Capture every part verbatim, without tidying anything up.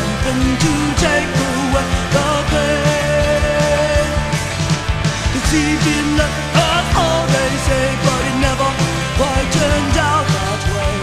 something to take away the pain. It's easy enough, that's all they say, but it never quite turned out that way.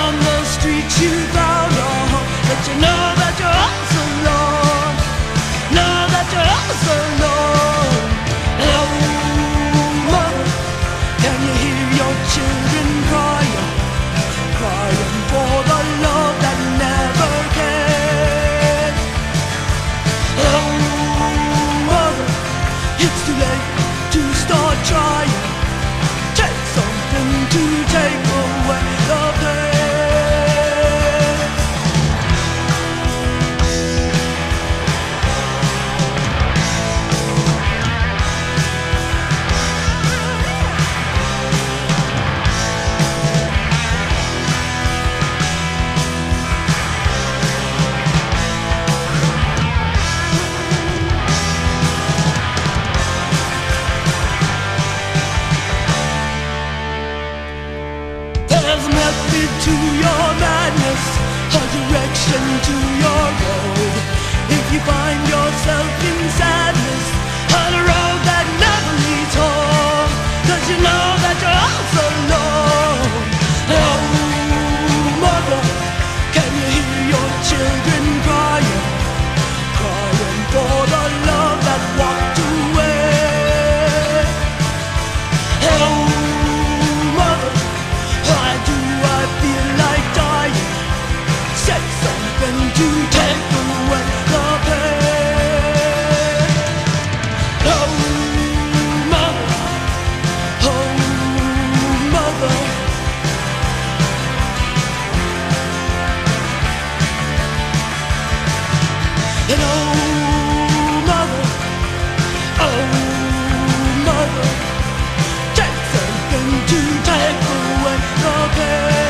On the street you found a home, but you know that you're all so alone. Know that you're all so alone. Oh, mother, can you hear your children crying, crying for the love that never came? Oh, mother, it's too late to start trying. Take something to take away the pain. There's method to your madness, a direction to your road. If you find yourself in sadness, on a road that never leads home, 'cause you know that you're all so alone. Oh, mother, can you hear your children crying, crying for the love that walked away? Oh, mother, why do I feel like dying? Say something to take away the pain. Oh, mother, oh, mother. And oh, mother, oh, mother, take something to take away the pain.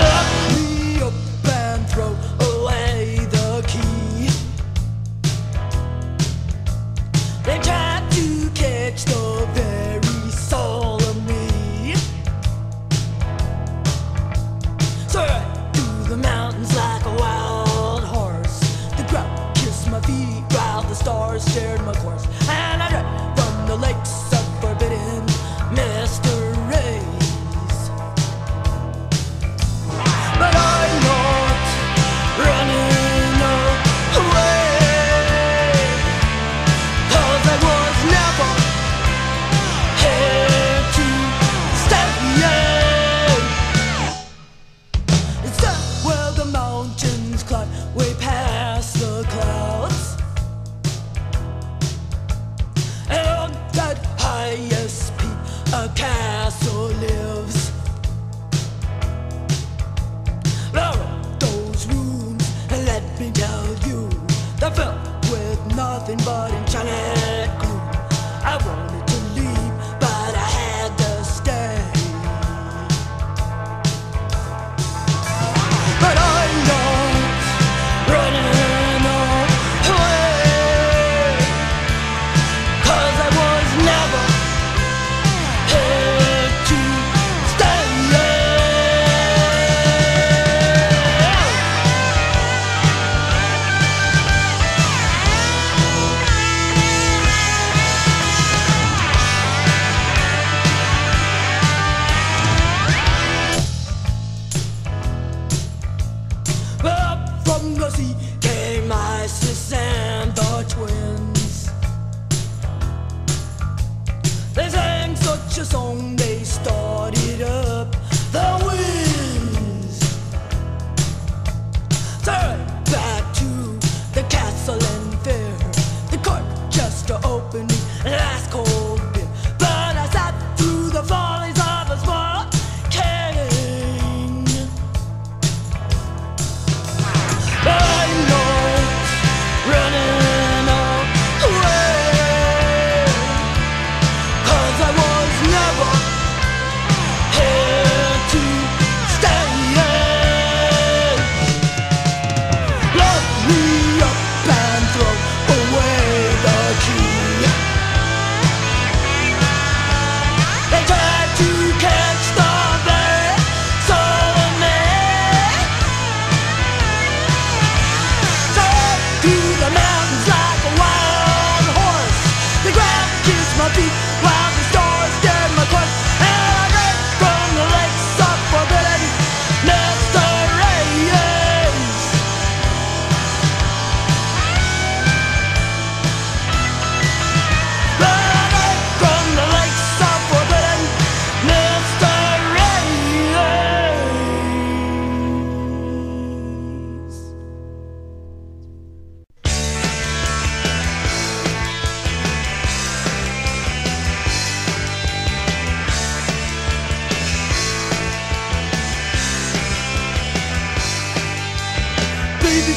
Lock me up and throw away the key. They tried to catch the very soul of me. Soared through the mountains like a wild horse. The ground kissed my feet while the stars shared my course. And I drank from the lakes of forbidden mysteries. But I'm not running away, 'cause I was never here to stay. It's up where the mountains climb way past the clouds, and on that highest peak a castle lives. Blow up those rooms and let me tell you, they're filled with nothing but enchanted gloom. I wanted to leave, but I had to stay. But I'm not running away, 'cause I was never here to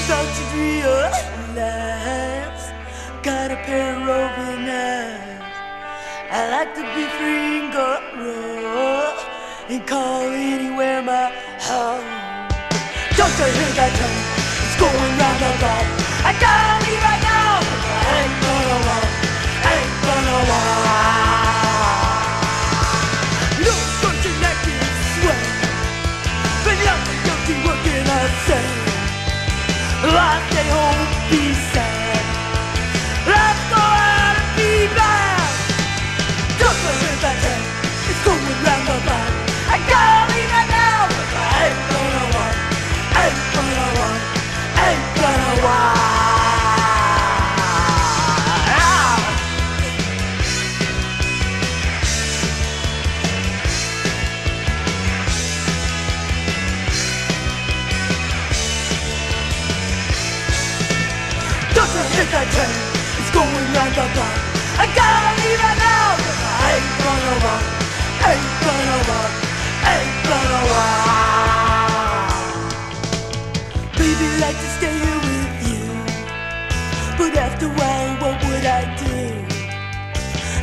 Such real lives, got a pair of roving eyes. I like to be free and go roll and call anywhere my home. Don't you think I can? It's going round and round. I gotta leave right now. I ain't gonna walk. I ain't gonna walk. No, don't you like me? Sweat. But nothing, nothing, what can I say? Life they hold be sad. Life go out and be bad. Don't believe that head. It's going round the block. I gotta leave right now. I ain't gonna walk. I ain't gonna walk. I ain't gonna it's going round the block. I gotta leave right now. I ain't gonna walk. I ain't gonna walk. I ain't gonna walk. Baby, I'd like to stay here with you, but after a while, what would I do?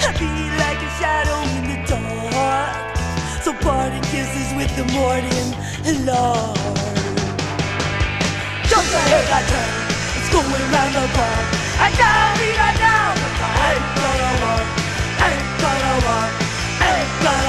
I'd be like a shadow in the dark. So parting kisses with the morning light. Jump ahead, I turn. It's going round the block. I gotta leave right now. I ain't gonna walk. I ain't gonna walk. I ain't gonna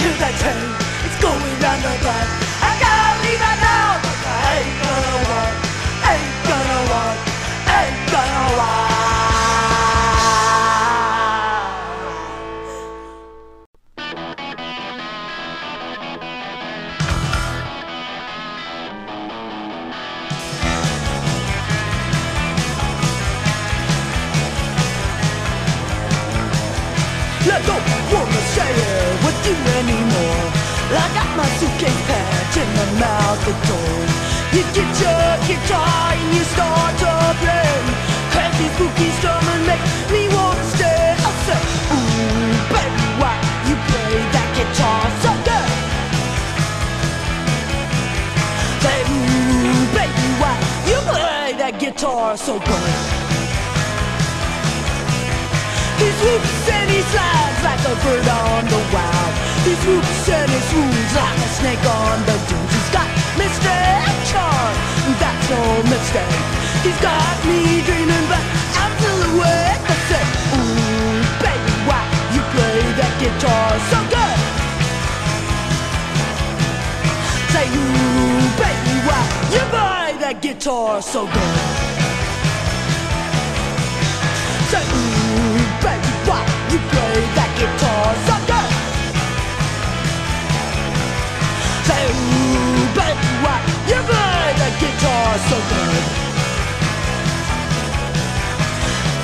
hear that train, it's going round the block. I gotta leave right now. I ain't gonna walk. I ain't gonna walk. I ain't gonna walk. Let go, wanna share it with you anymore. I got my suitcase packed and I'm out the door. You get your guitar and you start to play. Crazy spooky strumming make me want to stay. I said, ooh, baby, why you play that guitar so good? Say, ooh, baby, why you play that guitar so good? He swoops and he slides like a bird on the wild. He swoops and he swoops like a snake on the dunes. He's got mystic charm, that's no mistake. He's got me dreaming, but I'm still awake. I said, ooh, baby, why you play that guitar so good? Say, ooh, baby, why you play that guitar so good? Say, ooh, baby, why you play that guitar so good? Say, ooh, baby, why you play that guitar so good?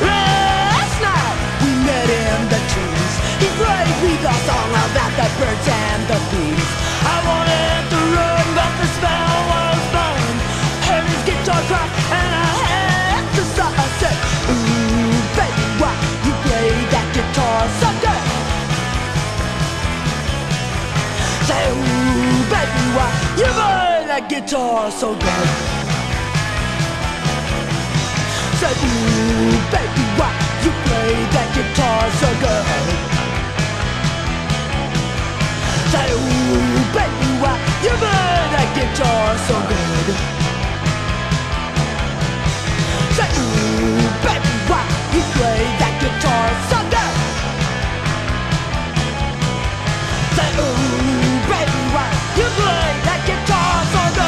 Last night we met in the trees. He played me the song about the birds and the bees. I wanted to run, but the spell was burned. Heard his guitar cry and I had to stop. I said, ooh, baby, why you play that guitar so good? Say, ooh, baby, why you play that guitar so good? Say, ooh, baby, why you play that guitar so good? Say, ooh, baby, why you play that guitar so good? Say, ooh, baby, why you play that guitar so good? Say, ooh, baby, why you play that guitar so good?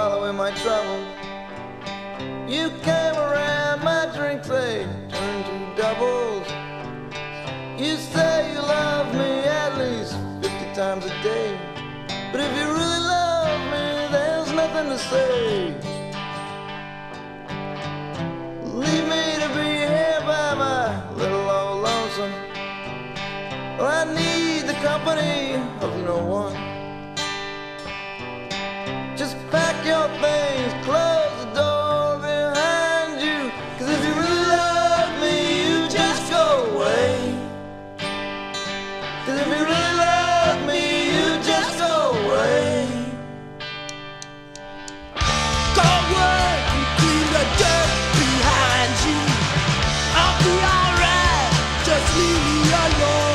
swallowing my trouble. You came around, my drinks they turned to doubles. You say you love me at least fifty times a day, but if you really love me, there's nothing to say. I need the company of no one. Just pack your things, close the door behind you, 'cause if you really love me, you just go away. 'Cause if you really love me, you just go away. Go away and clean the dirt behind you. I'll be alright, just leave me alone.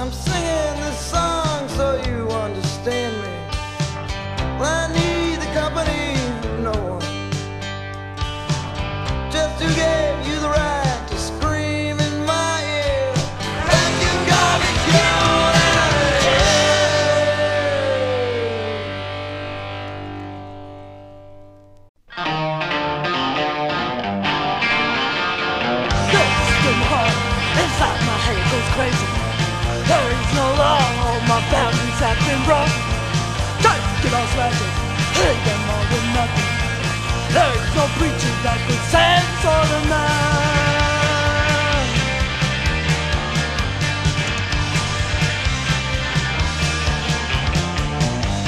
I'm singing this song so you understand me. Well, I need the company of no one. Just to give you the right to scream in my ear, and you got me going out of here. This system heart inside my head goes crazy. There is no law, all my boundaries have been broken. Time to get all slashes, hit them all with nothing. There is no preacher that could sense or deny.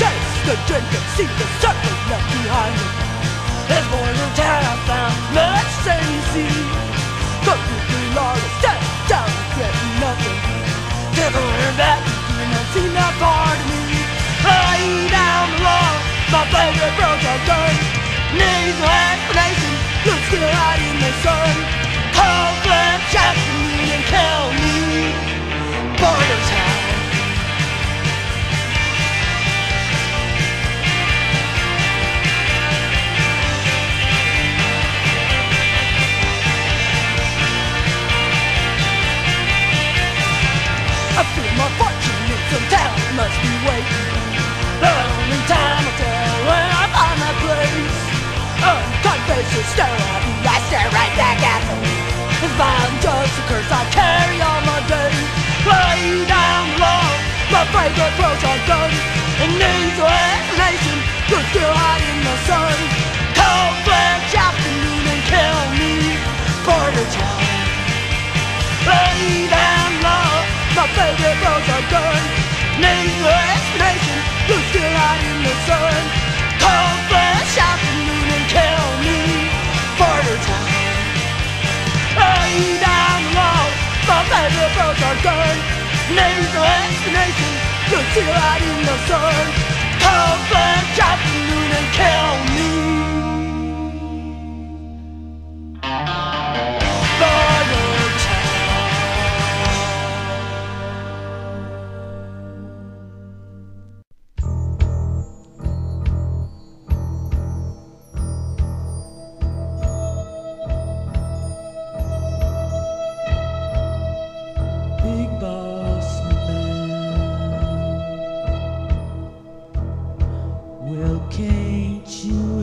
Taste the drink and see the suckers left behind me. There's more in town, I found much safety. But you three lawless, step down, regret nothing. Never learned that you don't see that part of me. I lay down the law, my favorite broke out gun. Needs no explanation, you'll still hide in the sun. Cold blood traps me and kill me. Border town. I feel my fortune in some town must be waiting. The only time I tell when I find my place. Unkind faces stare at me, I stare right back at them. It's violent just a curse I carry all my days. Lay down low, my favorite pros are done. It needs no explanation, you're still hot in the sun. Cold flash afternoon and kill me, border town. Lay down low, my favorite girls are gone. Needs no explanation, you still out in the sun. Cold flash afternoon and kill me, border town. Lay down low, my favorite girls are gone. Needs no explanation, you still out in the sun. Cold flash afternoon and kill me. Can't you?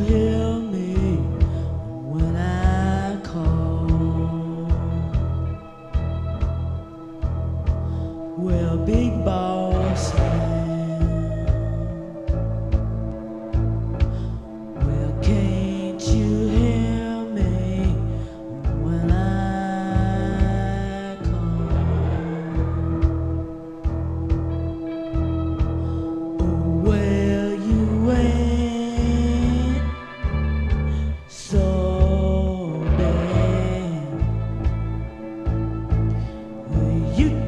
Well, big boss man, well, can't you hear me when I call? Oh, well, you ain't so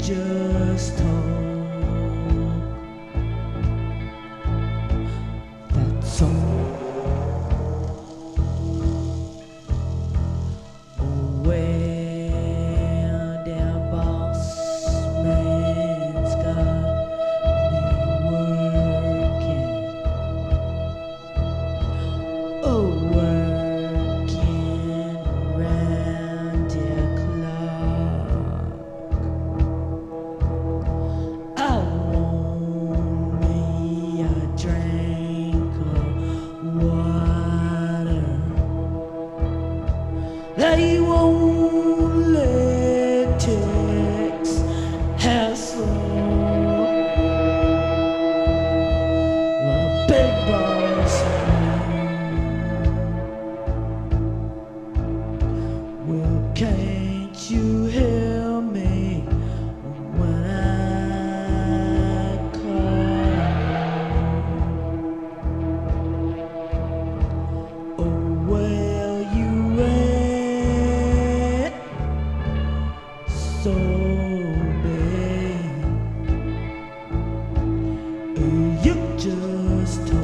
you just talk. That's all. Oh, well, that boss man's got me working. Oh, well. They won't let Tex hassle the big boss man. Well, can't you hear me when I call? Oh, well. So bad, you just talk.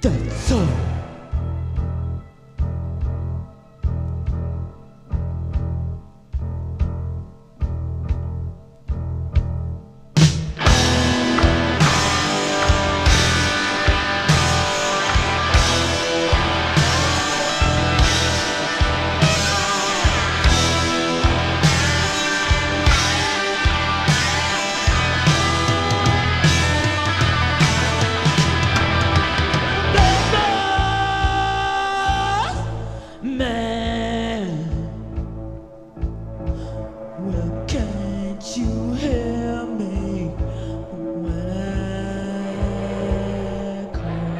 That's all. Well, can't you hear me when I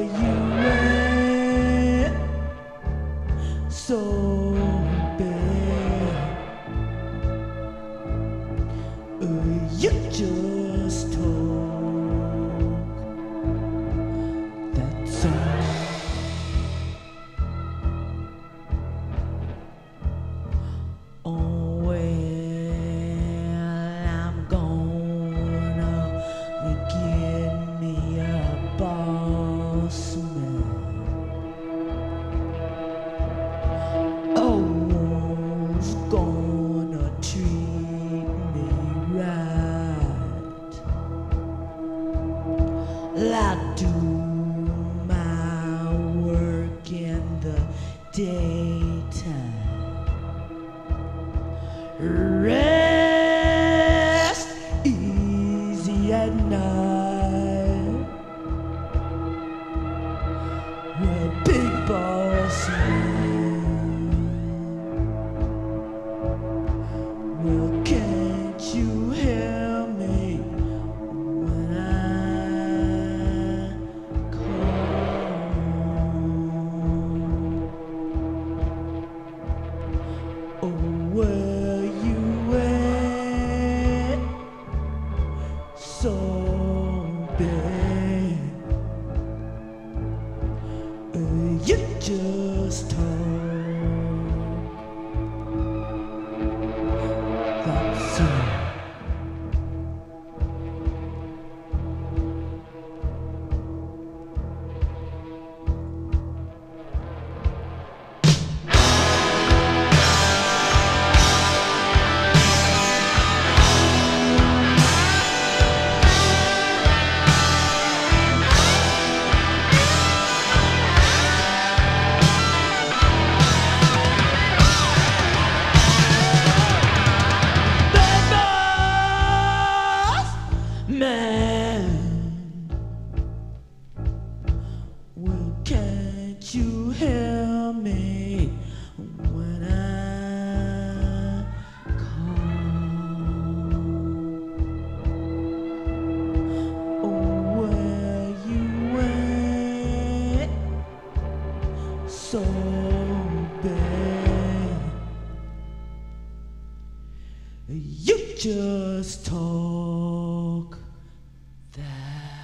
call? Oh, well, you ain't so bad. Uh, you just talk. That's all. I do my work in the daytime, rest easy at night. Well, big boss man, well, can't you hear? Well, you ain't so bad. Uh, you just talk. That's all. help me when I call? Oh, where you went so bad, you just talk that.